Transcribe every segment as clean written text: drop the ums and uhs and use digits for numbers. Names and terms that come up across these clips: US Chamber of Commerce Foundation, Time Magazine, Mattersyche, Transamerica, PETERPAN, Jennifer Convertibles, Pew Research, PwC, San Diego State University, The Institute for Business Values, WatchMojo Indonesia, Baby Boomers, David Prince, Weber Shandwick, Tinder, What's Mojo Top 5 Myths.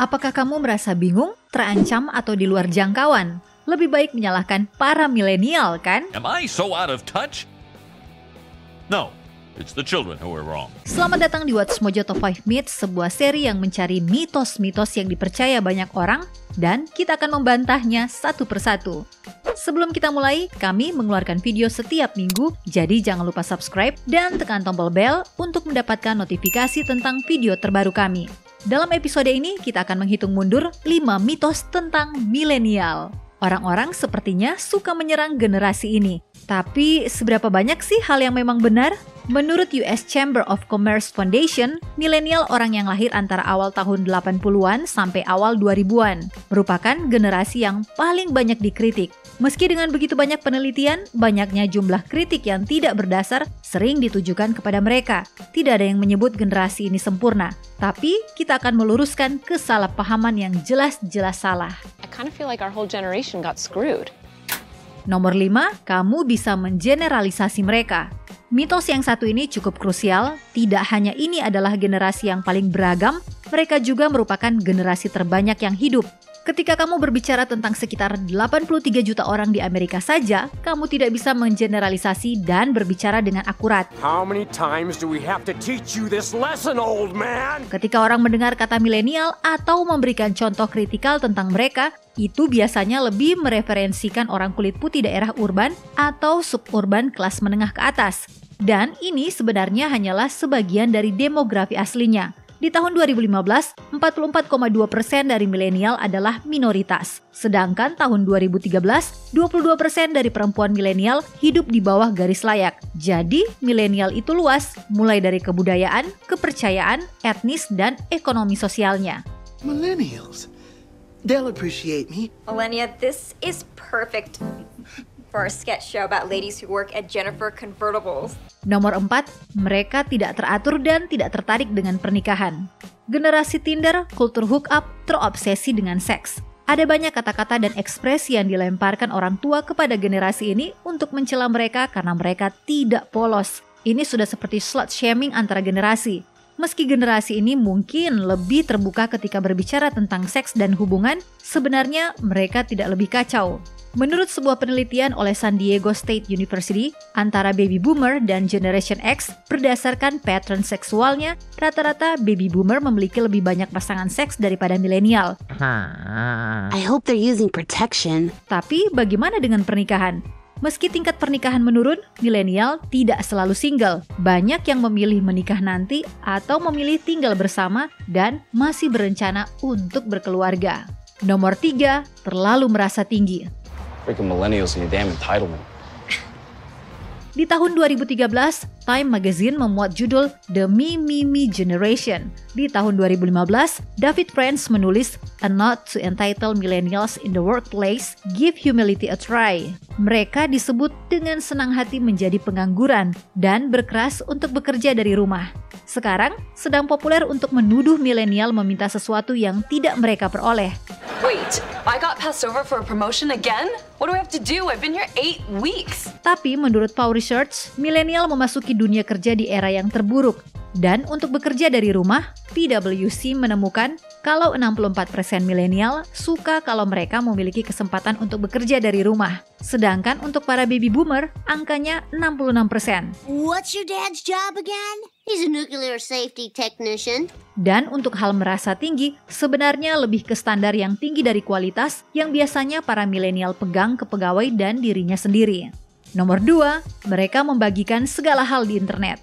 Apakah kamu merasa bingung, terancam, atau di luar jangkauan? Lebih baik menyalahkan para milenial, kan? Am I so out of touch? No, it's the children who are wrong. Selamat datang di What's Mojo Top 5 Myths, sebuah seri yang mencari mitos-mitos yang dipercaya banyak orang, dan kita akan membantahnya satu persatu. Sebelum kita mulai, kami mengeluarkan video setiap minggu, jadi jangan lupa subscribe dan tekan tombol bell untuk mendapatkan notifikasi tentang video terbaru kami. Dalam episode ini, kita akan menghitung mundur 5 mitos tentang milenial. Orang-orang sepertinya suka menyerang generasi ini. Tapi, seberapa banyak sih hal yang memang benar? Menurut US Chamber of Commerce Foundation, milenial orang yang lahir antara awal tahun 80-an sampai awal 2000-an merupakan generasi yang paling banyak dikritik. Meski dengan begitu banyak penelitian, banyaknya jumlah kritik yang tidak berdasar sering ditujukan kepada mereka. Tidak ada yang menyebut generasi ini sempurna, tapi kita akan meluruskan kesalahpahaman yang jelas-jelas salah. I kind of feel like our whole generation got screwed. Nomor 5, kamu bisa mengeneralisasi mereka. Mitos yang satu ini cukup krusial, tidak hanya ini adalah generasi yang paling beragam, mereka juga merupakan generasi terbanyak yang hidup. Ketika kamu berbicara tentang sekitar 83 juta orang di Amerika saja, kamu tidak bisa menggeneralisasi dan berbicara dengan akurat. How many times do we have to teach you this lesson, old man? Ketika orang mendengar kata milenial atau memberikan contoh kritikal tentang mereka, itu biasanya lebih mereferensikan orang kulit putih daerah urban atau suburban kelas menengah ke atas. Dan ini sebenarnya hanyalah sebagian dari demografi aslinya. Di tahun 2015, 44,2% dari milenial adalah minoritas. Sedangkan tahun 2013, 22% dari perempuan milenial hidup di bawah garis layak. Jadi, milenial itu luas, mulai dari kebudayaan, kepercayaan, etnis, dan ekonomi sosialnya. Millennials, they'll appreciate me. Millennia, this is perfect for a sketch show about ladies who work at Jennifer Convertibles. Nomor 4, mereka tidak teratur dan tidak tertarik dengan pernikahan. Generasi Tinder, kultur hookup, terobsesi dengan seks. Ada banyak kata-kata dan ekspresi yang dilemparkan orang tua kepada generasi ini untuk mencela mereka karena mereka tidak polos. Ini sudah seperti slut shaming antara generasi. Meski generasi ini mungkin lebih terbuka ketika berbicara tentang seks dan hubungan, sebenarnya mereka tidak lebih kacau. Menurut sebuah penelitian oleh San Diego State University, antara baby boomer dan generation X, berdasarkan pattern seksualnya, rata-rata baby boomer memiliki lebih banyak pasangan seks daripada milenial. I hope they're using protection. Tapi bagaimana dengan pernikahan? Meski tingkat pernikahan menurun, milenial tidak selalu single. Banyak yang memilih menikah nanti atau memilih tinggal bersama dan masih berencana untuk berkeluarga. Nomor 3, terlalu merasa tinggi. Di tahun 2013, Time Magazine memuat judul The Me Generation. Di tahun 2015, David Prince menulis A Note to Entitled Millennials in the Workplace, Give Humility a Try. Mereka disebut dengan senang hati menjadi pengangguran dan berkeras untuk bekerja dari rumah. Sekarang, sedang populer untuk menuduh milenial meminta sesuatu yang tidak mereka peroleh. Wait, I got passed over for a promotion again? What do I have to do? I've been here 8 weeks. Tapi menurut Pew Research, milenial memasuki dunia kerja di era yang terburuk. Dan untuk bekerja dari rumah, PwC menemukan kalau 64% milenial suka kalau mereka memiliki kesempatan untuk bekerja dari rumah. Sedangkan untuk para baby boomer, angkanya 66%. What's your dad's job again? He's a nuclear safety technician. Dan untuk hal merasa tinggi, sebenarnya lebih ke standar yang tinggi dari kualitas yang biasanya para milenial pegang ke pegawai dan dirinya sendiri. Nomor 2, mereka membagikan segala hal di internet.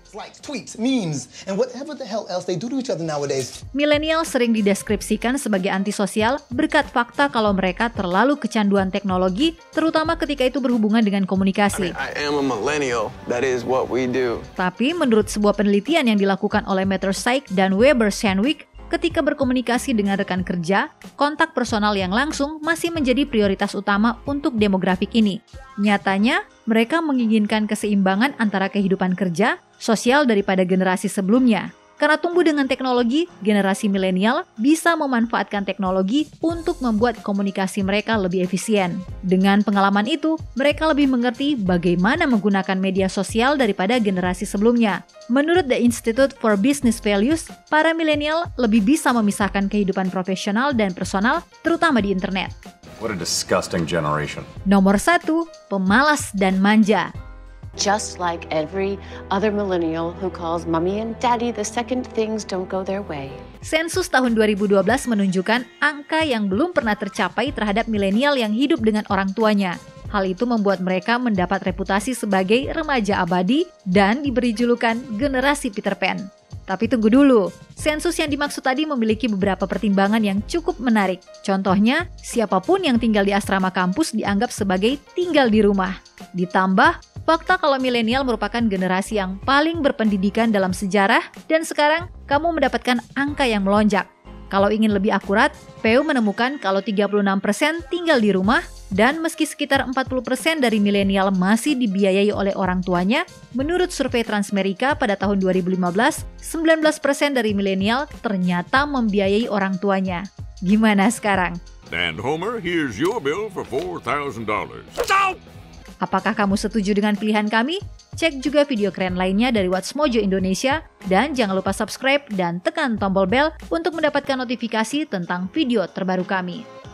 Milenial sering dideskripsikan sebagai antisosial berkat fakta kalau mereka terlalu kecanduan teknologi, terutama ketika itu berhubungan dengan komunikasi. Tapi menurut sebuah penelitian yang dilakukan oleh Mattersyche dan Weber Shandwick, ketika berkomunikasi dengan rekan kerja, kontak personal yang langsung masih menjadi prioritas utama untuk demografik ini. Nyatanya, mereka menginginkan keseimbangan antara kehidupan kerja, sosial daripada generasi sebelumnya. Karena tumbuh dengan teknologi, generasi milenial bisa memanfaatkan teknologi untuk membuat komunikasi mereka lebih efisien. Dengan pengalaman itu, mereka lebih mengerti bagaimana menggunakan media sosial daripada generasi sebelumnya. Menurut The Institute for Business Values, para milenial lebih bisa memisahkan kehidupan profesional dan personal, terutama di internet. What a disgusting generation. Nomor 1, pemalas dan manja. Just like every other millennial who calls mommy and daddy the second things don't go their way. Sensus tahun 2012 menunjukkan angka yang belum pernah tercapai terhadap milenial yang hidup dengan orang tuanya. Hal itu membuat mereka mendapat reputasi sebagai remaja abadi dan diberi julukan generasi Peter Pan. Tapi tunggu dulu, sensus yang dimaksud tadi memiliki beberapa pertimbangan yang cukup menarik. Contohnya, siapapun yang tinggal di asrama kampus dianggap sebagai tinggal di rumah. Ditambah, fakta kalau milenial merupakan generasi yang paling berpendidikan dalam sejarah, dan sekarang kamu mendapatkan angka yang melonjak. Kalau ingin lebih akurat, Pew menemukan kalau 36% tinggal di rumah, dan meski sekitar 40% dari milenial masih dibiayai oleh orang tuanya, menurut survei Transamerica pada tahun 2015, 19% dari milenial ternyata membiayai orang tuanya. Gimana sekarang? And Homer, here's your bill for $4,000. Apakah kamu setuju dengan pilihan kami? Cek juga video keren lainnya dari What's Mojo Indonesia, dan jangan lupa subscribe dan tekan tombol bel untuk mendapatkan notifikasi tentang video terbaru kami.